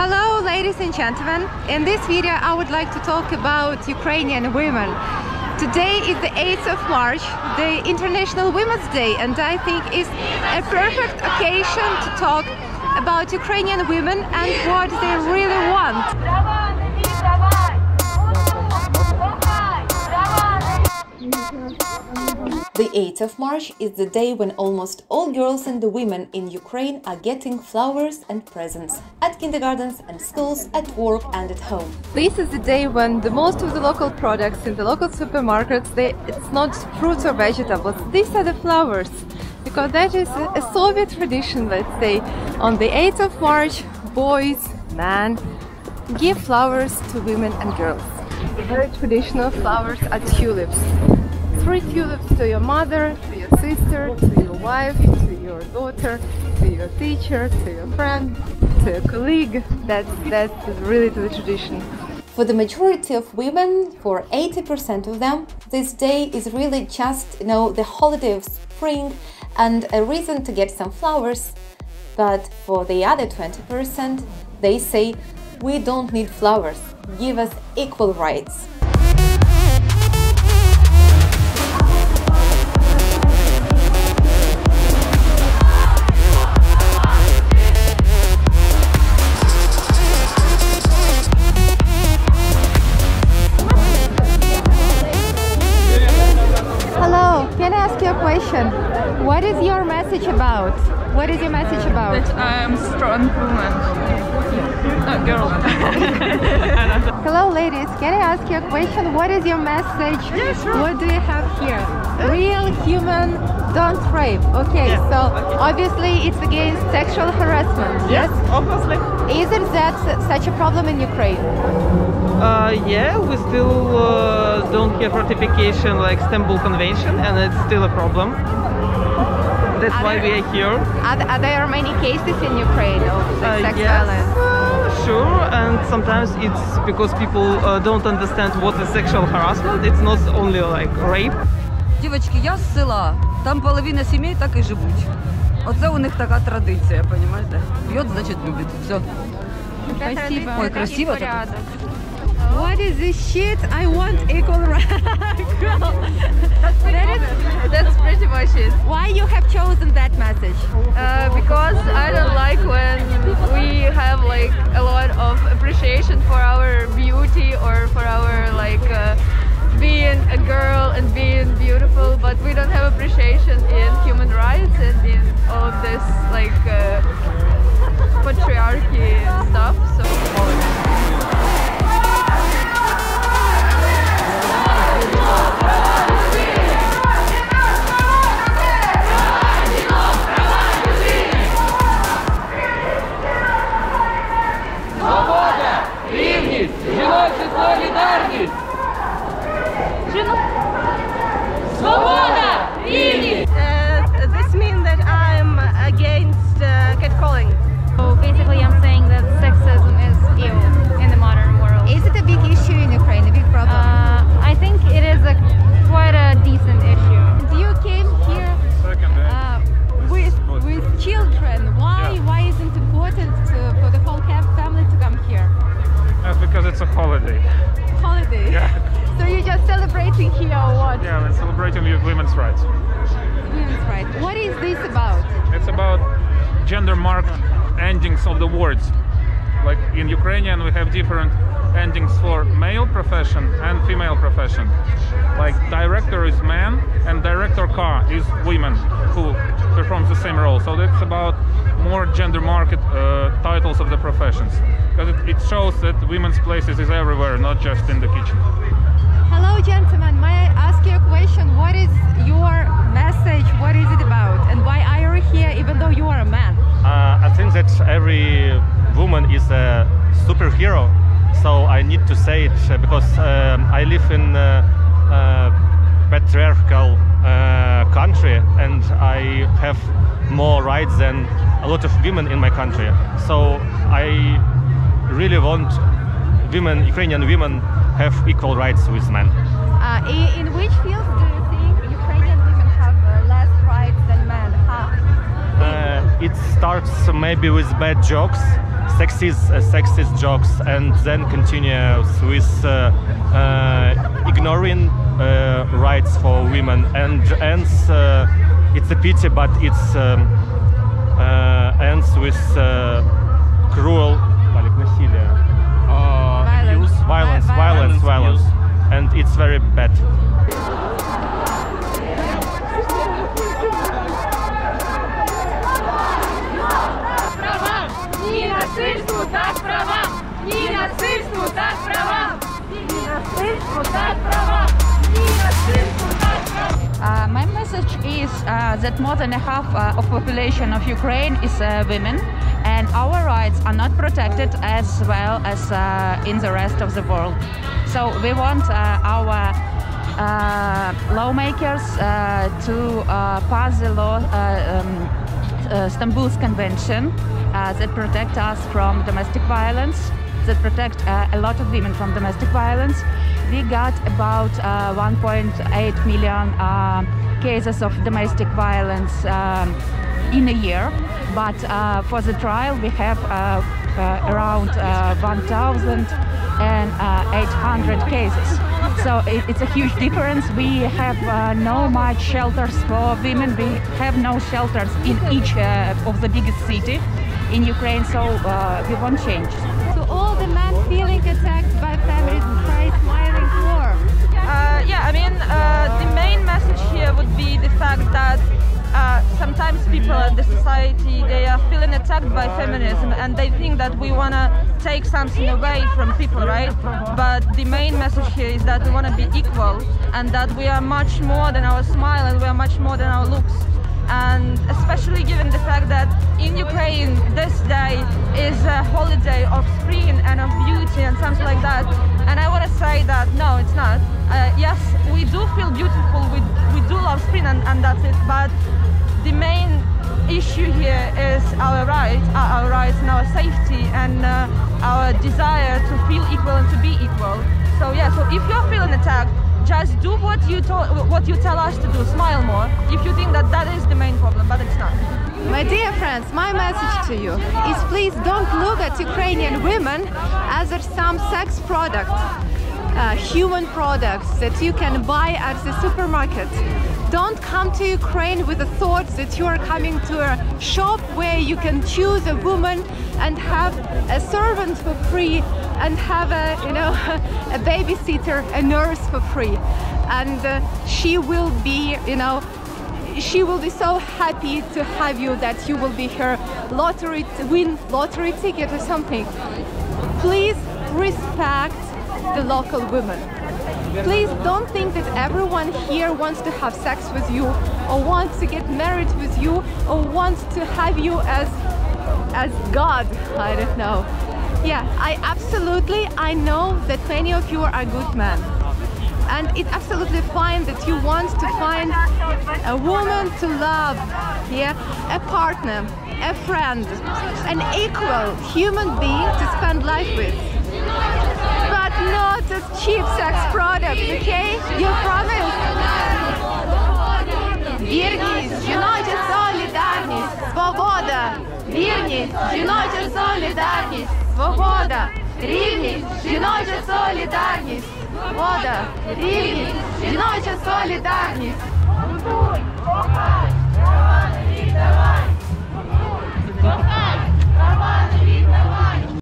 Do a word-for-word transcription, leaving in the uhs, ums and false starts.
Hello ladies and gentlemen, in this video I would like to talk about Ukrainian women. Today is the eighth of March, the International Women's Day, and I think it's a perfect occasion to talk about Ukrainian women and what they really want. The eighth of March is the day when almost all girls and the women in Ukraine are getting flowers and presents at kindergartens and schools, at work and at home. This is the day when the most of the local products in the local supermarkets, they, it's not fruits or vegetables, these are the flowers, because that is a Soviet tradition, let's say. On the eighth of March, boys, men, give flowers to women and girls. The very traditional flowers are tulips. Three tulips to your mother, to your sister, to your wife, to your daughter, to your teacher, to your friend, to your colleague. That's, that's really the tradition. For the majority of women, for eighty percent of them, this day is really just, you know, the holiday of spring and a reason to get some flowers. But for the other twenty percent, they say, we don't need flowers, give us equal rights. What is your message about? What is your message about? That I am strong woman, not girl. Hello ladies, can I ask you a question? What is your message? Yeah, sure. What do you have here? Real human, don't rape. Okay, yeah. so okay. Obviously it's against sexual harassment. Yes, yes, obviously. Isn't that such a problem in Ukraine? Uh, yeah, we still uh, don't have ratification like Istanbul Convention, and it's still a problem. That's are why there, we are here. Are, are there many cases in Ukraine of like, uh, sex yes, violence? Uh, sure, and sometimes it's because people uh, don't understand what is sexual harassment. It's not only like rape. Дівочки, я з села. Там половина сімей так і живуть. Оце у них така традиція, понимаєте? Б'ють, значить любить. Все. Спасибо. Ой, красиво так. What is this shit? I want equal rights. that is, that's pretty much it. Why you have chosen that message? Uh, because I don't like when we have like a lot of appreciation for our beauty or for our like uh, being a girl and being beautiful, but we don't have appreciation in human rights and in all of this like uh, patriarchy and stuff. So. It's a holiday. Holiday? Yeah. So you're just celebrating here or what? Yeah, we're celebrating women's rights. Women's rights. What is this about? It's about gender-marked endings of the words. Like in Ukrainian we have different endings for male profession and female profession. Like director is man and director car is women who performs the same role. So that's about more gender-marked uh, titles of the professions, because it, it shows that women's places is everywhere, not just in the kitchen. Hello gentlemen, may I ask you a question? What is your message, what is it about, and why are you here even though you are a man? Uh, I think that every woman is a superhero, so I need to say it because um, I live in a uh, uh, patriarchal uh, country and I have more rights than a lot of women in my country. So I really want women, Ukrainian women, have equal rights with men. Uh, in, in which fields do you think Ukrainian women have uh, less rights than men? Huh? Uh, it starts maybe with bad jokes. sexist, uh, sexist jokes, and then continues with uh, uh, ignoring uh, rights for women, and ends. Uh, it's a pity, but it's um, uh, ends with uh, cruel uh, violence, violence, violence, violence, and it's very bad. Uh, my message is uh, that more than a half uh, of population of Ukraine is uh, women, and our rights are not protected as well as uh, in the rest of the world. So we want uh, our uh, lawmakers uh, to uh, pass the law, uh, um, Uh, Istanbul's Convention uh, that protect us from domestic violence, that protect uh, a lot of women from domestic violence. We got about uh, one point eight million uh, cases of domestic violence um, in a year, but uh, for the trial we have uh, uh, around uh, one thousand eight hundred cases. So it, it's a huge difference. We have uh, no much shelters for women. We have no shelters in each uh, of the biggest city in Ukraine. So uh, we want change. So all the men feeling attacked by feminists by smiling war. Uh, yeah, I mean uh, the main message here would be the fact that uh, sometimes people in the society, they are feeling attacked by feminism, and they think that we wanna take something away from people, right? But the main message here is that we want to be equal, and that we are much more than our smile, and we are much more than our looks. And especially given the fact that in Ukraine this day is a holiday of spring and of beauty and something like that. And I want to say that no, it's not. Uh, yes, we do feel beautiful, we, we do love spring, and, and that's it. But the main issue here is our rights, our rights and our safety, and uh, our desire to feel equal and to be equal. So yeah, so if you're feeling attacked, just do what you what you tell us to do. Smile more. If you think that that is the main problem, but it's not. My dear friends, my message to you is: please don't look at Ukrainian women as some sex products, uh, human products that you can buy at the supermarket. Don't come to Ukraine with the thought that you are coming to a shop where you can choose a woman and have a servant for free, and have a, you know, a babysitter, a nurse for free, and uh, she will be, you know, she will be so happy to have you that you will be her lottery win lottery ticket or something. Please respect the local women. Please don't think that everyone here wants to have sex with you, or wants to get married with you, or wants to have you as as God. I don't know. Yeah, I absolutely, I know that many of you are good men. And it's absolutely fine that you want to find a woman to love, yeah, a partner, a friend, an equal human being to spend life with. But not as cheap sex products, okay? You promise? Вірність, жіноча солідарність, свобода! Вірність, жіноча солідарність, свобода! Рівність, жіноча солідарність, свобода! Рівність, жіноча солідарність! Будуй, кохай, права, віддавай!